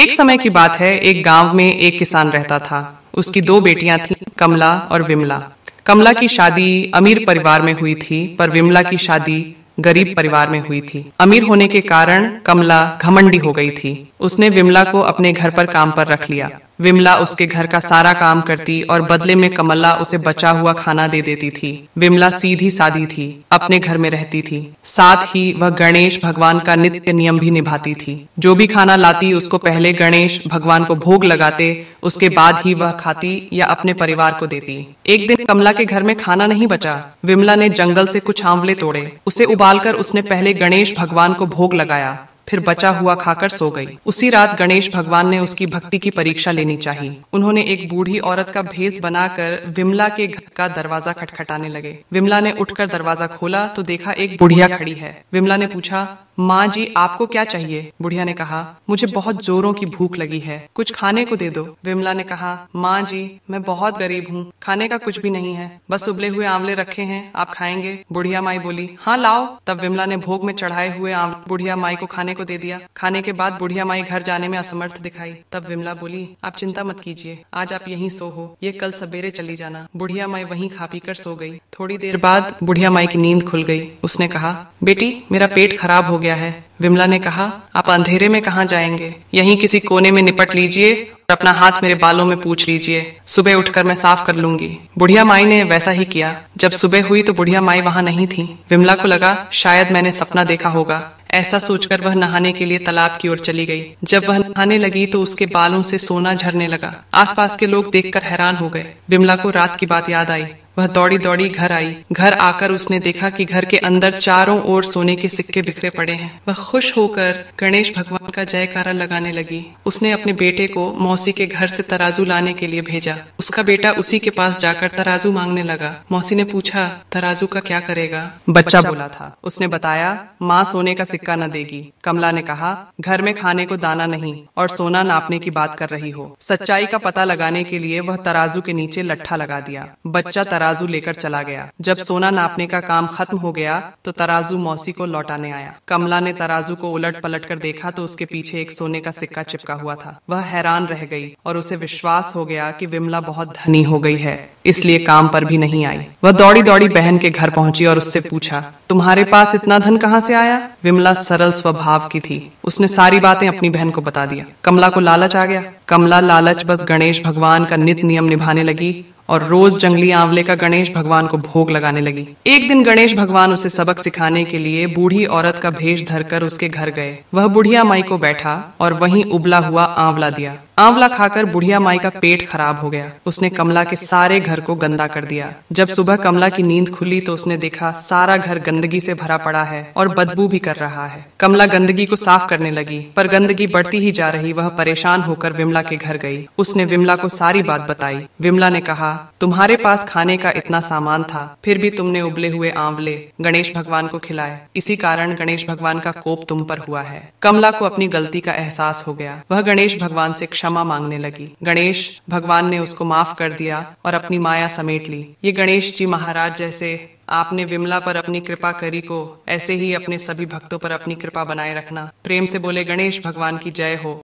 एक समय की बात है, एक गांव में एक किसान रहता था। उसकी दो बेटियां थीं, कमला और विमला। कमला की शादी अमीर परिवार में हुई थी, पर विमला की शादी गरीब परिवार में हुई थी। अमीर होने के कारण कमला घमंडी हो गई थी। उसने विमला को अपने घर पर काम पर रख लिया। विमला उसके घर का सारा काम करती और बदले में कमला उसे बचा हुआ खाना दे देती थी। विमला सीधी सादी थी, अपने घर में रहती थी। साथ ही वह गणेश भगवान का नित्य नियम भी निभाती थी। जो भी खाना लाती उसको पहले गणेश भगवान को भोग लगाते, उसके बाद ही वह खाती या अपने परिवार को देती। एक दिन कमला के घर में खाना नहीं बचा। विमला ने जंगल से कुछ आंवले तोड़े, उसे उबालकर उसने पहले गणेश भगवान को भोग लगाया, फिर बचा हुआ खाकर सो गई। उसी रात गणेश भगवान ने उसकी भक्ति की परीक्षा लेनी चाहिए। उन्होंने एक बूढ़ी औरत का भेष बनाकर विमला के घर का दरवाजा खटखटाने लगे। विमला ने उठकर दरवाजा खोला तो देखा एक बुढ़िया खड़ी है। विमला ने पूछा, माँ जी आपको क्या चाहिए? बुढ़िया ने कहा, मुझे बहुत जोरों की भूख लगी है, कुछ खाने को दे दो। विमला ने कहा, माँ जी मैं बहुत गरीब हूँ, खाने का कुछ भी नहीं है, बस उबले हुए आंवले रखे हैं, आप खाएंगे? बुढ़िया माई बोली, हाँ लाओ। तब विमला ने भोग में चढ़ाए हुए आंवले बुढ़िया माई को खाने को दे दिया। खाने के बाद बुढ़िया माई घर जाने में असमर्थ दिखाई। तब विमला बोली, आप चिंता मत कीजिए, आज आप यहीं सो हो, ये कल सवेरे चली जाना। बुढ़िया माई वहीं खा पी कर सो गई। थोड़ी देर बाद बुढ़िया माई की नींद खुल गई। उसने कहा, बेटी मेरा पेट खराब हो गया है। विमला ने कहा, आप अंधेरे में कहाँ जाएंगे, यहीं किसी कोने में निपट लीजिए और अपना हाथ मेरे बालों में पूछ लीजिए, सुबह उठकर मैं साफ कर लूंगी। बुढ़िया माई ने वैसा ही किया। जब सुबह हुई तो बुढ़िया माई वहाँ नहीं थी। विमला को लगा शायद मैंने सपना देखा होगा। ऐसा सोचकर वह नहाने के लिए तालाब की ओर चली गई। जब वह नहाने लगी तो उसके बालों से सोना झरने लगा। आसपास के लोग देखकर हैरान हो गए। विमला को रात की बात याद आई। वह दौड़ी दौड़ी घर आई। घर आकर उसने देखा कि घर के अंदर चारों ओर सोने के सिक्के बिखरे पड़े हैं। वह खुश होकर गणेश भगवान का जयकारा लगाने लगी। उसने अपने बेटे को मौसी के घर से तराजू लाने के लिए भेजा। उसका बेटा उसी के पास जाकर तराजू मांगने लगा। मौसी ने पूछा, तराजू का क्या करेगा? बच्चा बोला था। उसने बताया, माँ सोने का सिक्का न देगी। कमला ने कहा, घर में खाने को दाना नहीं और सोना नापने की बात कर रही हो। सच्चाई का पता लगाने के लिए वह तराजू के नीचे लट्ठा लगा दिया। बच्चा तराजू लेकर चला गया। जब सोना नापने का काम खत्म हो गया तो तराजू मौसी को लौटाने आया। कमला ने तराजू को उलट पलट कर देखा तो उसके पीछे एक सोने का सिक्का चिपका हुआ था। वह हैरान रह गई और उसे विश्वास हो गया कि विमला बहुत धनी हो गई है, इसलिए काम पर भी नहीं आई। वह दौड़ी दौड़ी बहन के घर पहुंची और उससे पूछा, तुम्हारे पास इतना धन कहाँ से आया? विमला सरल स्वभाव की थी। उसने सारी बातें अपनी बहन को बता दिया। कमला को लालच आ गया। कमला लालच बस गणेश भगवान का नित्य नियम निभाने लगी और रोज जंगली आंवले का गणेश भगवान को भोग लगाने लगी। एक दिन गणेश भगवान उसे सबक सिखाने के लिए बूढ़ी औरत का भेष धरकर उसके घर गए। वह बुढ़िया माई को बैठा और वहीं उबला हुआ आंवला दिया। आंवला खाकर बुढ़िया माई का पेट खराब हो गया। उसने कमला के सारे घर को गंदा कर दिया। जब सुबह कमला की नींद खुली तो उसने देखा सारा घर गंदगी से भरा पड़ा है और बदबू भी कर रहा है। कमला गंदगी को साफ करने लगी, पर गंदगी बढ़ती ही जा रही। वह परेशान होकर विमला के घर गई। उसने विमला को सारी बात बताई। विमला ने कहा, तुम्हारे पास खाने का इतना सामान था, फिर भी तुमने उबले हुए आंवले गणेश भगवान को खिलाए, इसी कारण गणेश भगवान का कोप तुम पर हुआ है। कमला को अपनी गलती का एहसास हो गया। वह गणेश भगवान से क्षमा मांगने लगी। गणेश भगवान ने उसको माफ कर दिया और अपनी माया समेट ली। ये गणेश जी महाराज, जैसे आपने विमला पर अपनी कृपा करी को, ऐसे ही अपने सभी भक्तों पर अपनी कृपा बनाए रखना। प्रेम से बोले गणेश भगवान की जय हो।